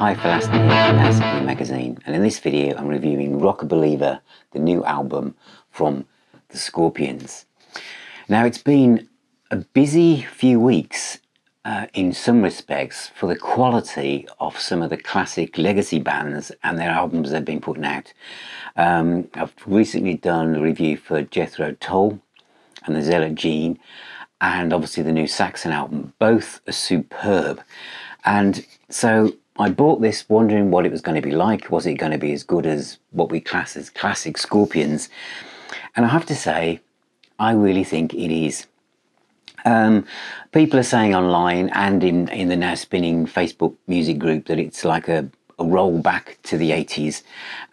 Hi, Felicity from Felicity Magazine, and in this video I'm reviewing Rock Believer, the new album from the Scorpions. Now, it's been a busy few weeks in some respects for the quality of some of the classic legacy bands and their albums they've been putting out. I've recently done a review for Jethro Tull and the Zella Jean, and obviously the new Saxon album. Both are superb, and so I bought this wondering what it was going to be like. Was it going to be as good as what we class as classic Scorpions? And I have to say, I really think it is. People are saying online and in the now spinning Facebook music group that it's like a roll back to the 80s.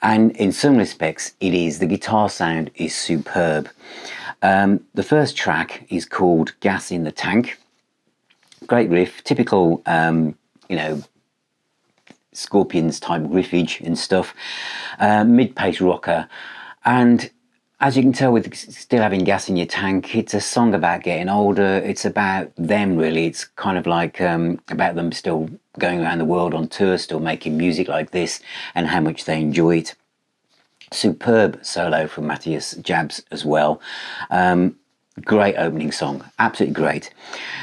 And in some respects, it is. The guitar sound is superb. The first track is called Gas in the Tank. Great riff, typical, you know, Scorpions type riffage and stuff, mid-pace rocker, and as you can tell with still having gas in your tank, it's a song about getting older. It's about them, really. It's kind of like about them still going around the world on tour, still making music like this, and how much they enjoy it. Superb solo from Matthias Jabs as well. Great opening song, absolutely great.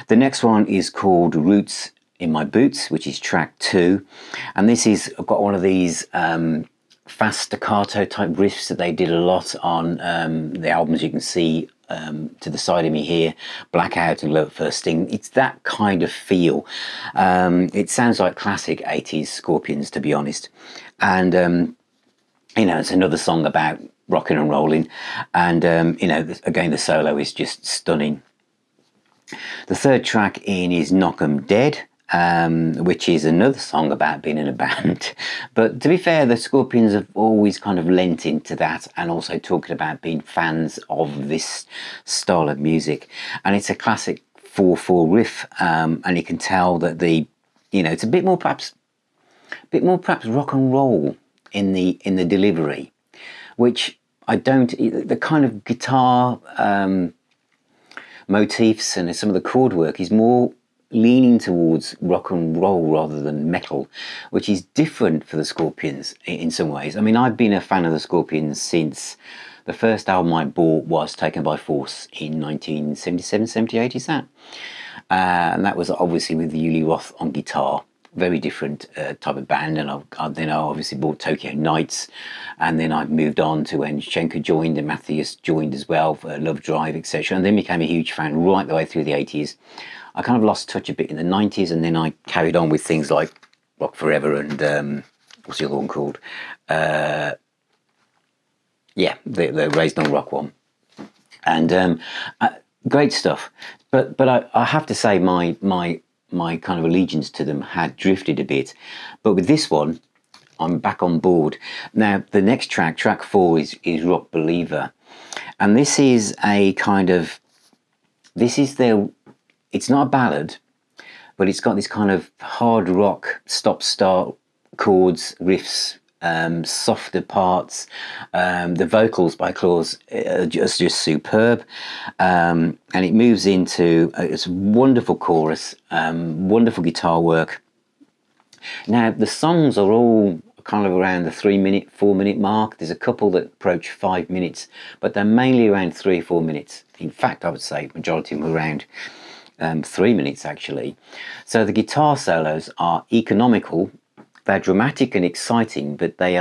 The next one is called Roots in My Boots, which is track 2, and this is, I've got one of these fast staccato type riffs that they did a lot on the albums. You can see to the side of me here, Blackout and Love at First Sting. It's that kind of feel. It sounds like classic 80s Scorpions, to be honest, and you know, it's another song about rocking and rolling, and you know, again, the solo is just stunning. The third track in is Knock 'em Dead, which is another song about being in a band. But to be fair, the Scorpions have always kind of lent into that, and also talking about being fans of this style of music. And it's a classic 4/4 riff, and you can tell that the, you know, it's a bit more perhaps rock and roll in the delivery, which I don't, the kind of guitar motifs and some of the chord work is more leaning towards rock and roll rather than metal, which is different for the Scorpions in some ways. I mean, I've been a fan of the Scorpions since the first album I bought was Taken by Force in 1977, 78, is that? And that was obviously with Uli Roth on guitar. Very different type of band. And then I obviously bought Tokyo Nights, and then I've moved on to when Schenker joined and Matthias joined as well for Love Drive, etc. And then became a huge fan right the way through the 80s. I kind of lost touch a bit in the 90s, and then I carried on with things like Rock Forever and what's the other one called? Yeah, the Raised on Rock one. And great stuff. But I have to say my kind of allegiance to them had drifted a bit, but with this one I'm back on board. Now the next track, track 4, is Rock Believer, and this is a kind of, this is their, it's not a ballad, but it's got this kind of hard rock stop-start chords, riffs, softer parts. The vocals by Klaus are just superb, and it moves into it's a wonderful chorus, wonderful guitar work. Now the songs are all kind of around the 3 minute, 4 minute mark. There's a couple that approach 5 minutes, but they're mainly around 3 or 4 minutes. In fact, I would say majority of them are around 3 minutes actually. So the guitar solos are economical. They're dramatic and exciting, but they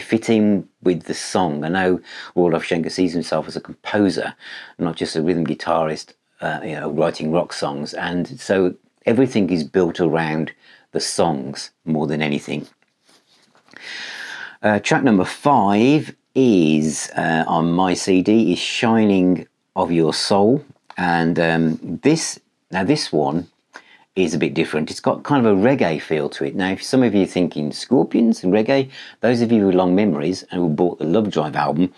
fit in with the song. I know Rudolf Schenker sees himself as a composer, not just a rhythm guitarist, you know, writing rock songs. And so everything is built around the songs more than anything. Track number 5 is on my CD is Shining of Your Soul. And this one is a bit different. It's got kind of a reggae feel to it. Now, if some of you are thinking Scorpions and reggae, those of you with long memories and who bought the Love Drive album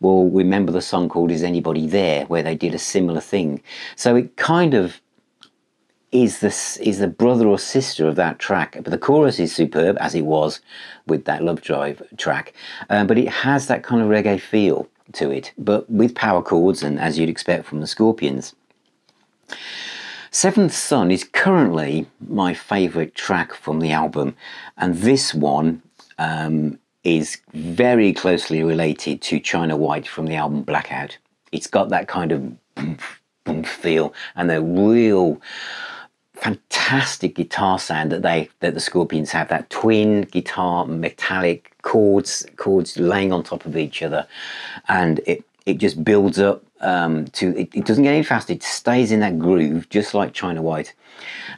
will remember the song called Is Anybody There, where they did a similar thing. So it kind of is the brother or sister of that track, but the chorus is superb, as it was with that Love Drive track, but it has that kind of reggae feel to it, but with power chords, and as you'd expect from the Scorpions. Seventh Sun is currently my favourite track from the album, and this one is very closely related to China White from the album Blackout. It's got that kind of oomph, oomph feel and a real fantastic guitar sound that the Scorpions have, that twin guitar metallic chords laying on top of each other, and it just builds up it doesn't get any faster, it stays in that groove just like China White.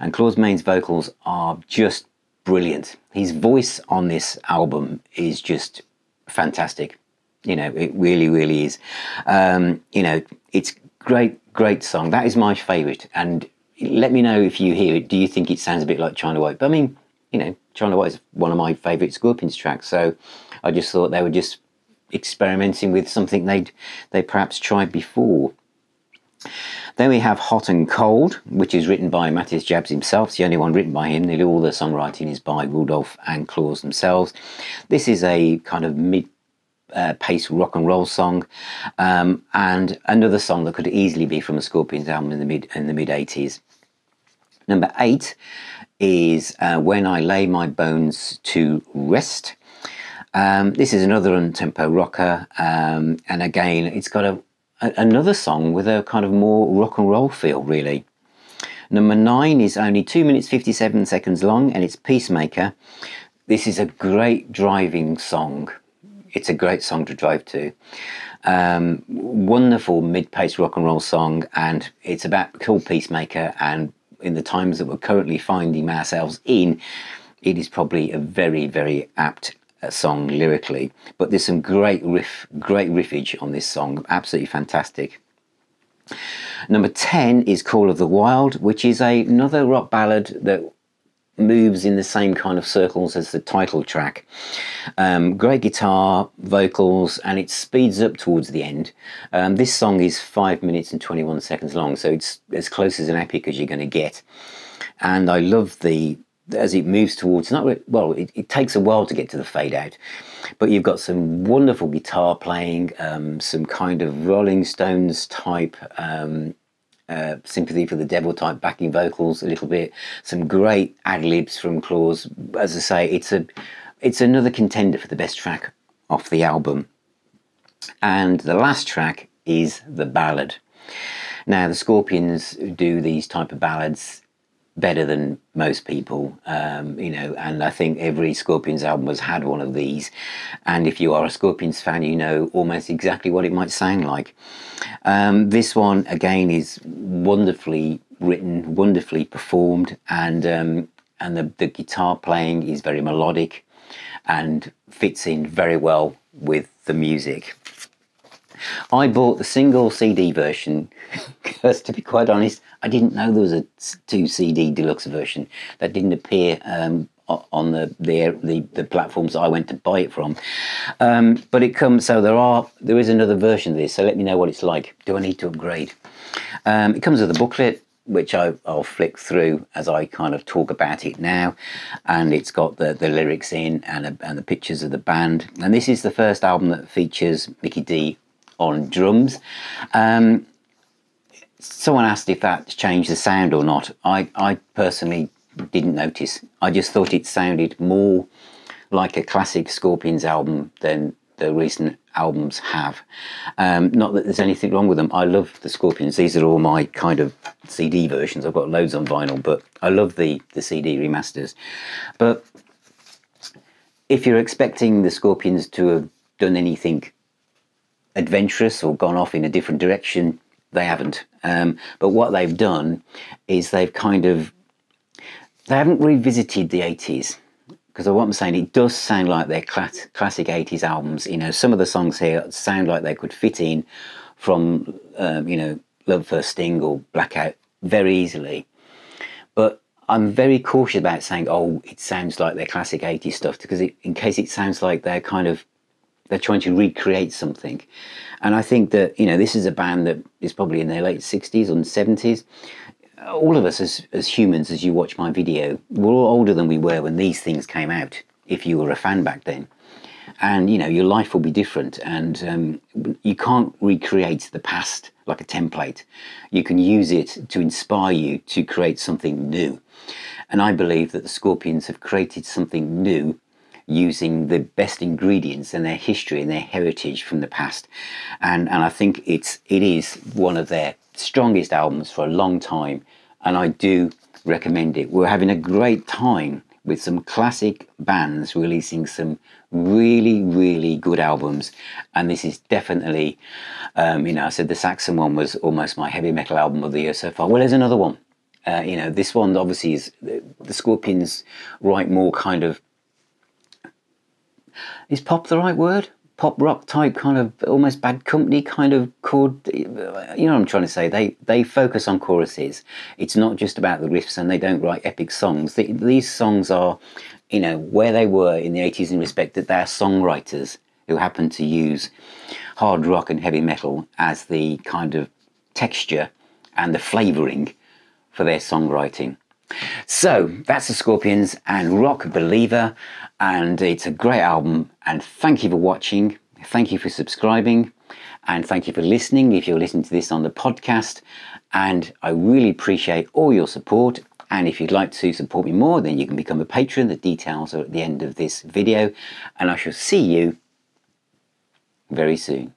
And Klaus Meine's vocals are just brilliant. His voice on this album is just fantastic. You know, it really, really is. You know, it's great song. That is my favourite. And let me know if you hear it. Do you think it sounds a bit like China White? But I mean, you know, China White is one of my favourite Scorpions tracks. So I just thought they were just experimenting with something they perhaps tried before. Then we have Hot and Cold, which is written by Matthias Jabs himself. It's the only one written by him. Nearly all the songwriting is by Rudolf and Klaus themselves. This is a kind of mid-pace rock and roll song, and another song that could easily be from a Scorpions album in the mid-80s. Number 8 is When I Lay My Bones to Rest. This is another up-tempo rocker, and again, it's got another song with a kind of more rock and roll feel, really. Number 9 is only 2 minutes 57 seconds long, and it's Peacemaker. This is a great driving song. It's a great song to drive to. Wonderful mid-paced rock and roll song, and it's about cool Peacemaker, and in the times that we're currently finding ourselves in, it is probably a very, very apt song lyrically. But there's some great riffage on this song, absolutely fantastic. Number 10 is Call of the Wild, which is another rock ballad that moves in the same kind of circles as the title track. Great guitar, vocals, and it speeds up towards the end. This song is 5 minutes and 21 seconds long, so it's as close as an epic as you're going to get. And I love the, as it moves towards, it takes a while to get to the fade out, but you've got some wonderful guitar playing, some kind of Rolling Stones type, Sympathy for the Devil type backing vocals a little bit, some great ad-libs from Klaus. As I say, it's another contender for the best track off the album. And the last track is the ballad. Now, the Scorpions do these type of ballads better than most people, you know, and I think every Scorpions album has had one of these, and if you are a Scorpions fan, you know almost exactly what it might sound like. This one again is wonderfully written, wonderfully performed, and the guitar playing is very melodic and fits in very well with the music. I bought the single CD version because, to be quite honest, I didn't know there was a 2 CD deluxe version. That didn't appear on the platforms I went to buy it from. But it comes, so there is another version of this, so let me know what it's like. Do I need to upgrade? It comes with a booklet, which I'll flick through as I kind of talk about it now. And it's got the lyrics in and the pictures of the band. And this is the first album that features Mickey D on drums. Someone asked if that's changed the sound or not. I personally didn't notice. I just thought it sounded more like a classic Scorpions album than the recent albums have. Not that there's anything wrong with them. I love the Scorpions. These are all my kind of CD versions. I've got loads on vinyl, but I love the CD remasters. But if you're expecting the Scorpions to have done anything adventurous or gone off in a different direction, they haven't. But what they've done is they haven't revisited the 80s, because what I'm saying, it does sound like their classic 80s albums. You know, some of the songs here sound like they could fit in from you know, Love at First Sting or Blackout very easily. But I'm very cautious about saying, oh, it sounds like their classic 80s stuff, because in case it sounds like they're kind of they're trying to recreate something. And I think that, you know, this is a band that is probably in their late 60s or 70s. All of us as humans, as you watch my video, we're all older than we were when these things came out, if you were a fan back then. and, you know, your life will be different. And you can't recreate the past like a template. You can use it to inspire you to create something new. And I believe that the Scorpions have created something new using the best ingredients and their history and their heritage from the past. And I think it is one of their strongest albums for a long time, and I do recommend it. We're having a great time with some classic bands releasing some really, really good albums, and this is definitely, you know, I said the Saxon one was almost my heavy metal album of the year so far. Well, there's another one. You know, this one obviously is, the Scorpions write more kind of, is pop the right word? Pop rock type, kind of almost Bad Company kind of chord, you know what I'm trying to say, they focus on choruses. It's not just about the riffs, and they don't write epic songs. These songs are, you know, where they were in the 80s in respect that they're songwriters who happen to use hard rock and heavy metal as the kind of texture and the flavouring for their songwriting. So that's the Scorpions and Rock Believer, and it's a great album. And thank you for watching, thank you for subscribing, and thank you for listening if you're listening to this on the podcast. And I really appreciate all your support, and if you'd like to support me more, then you can become a patron. The details are at the end of this video, and I shall see you very soon.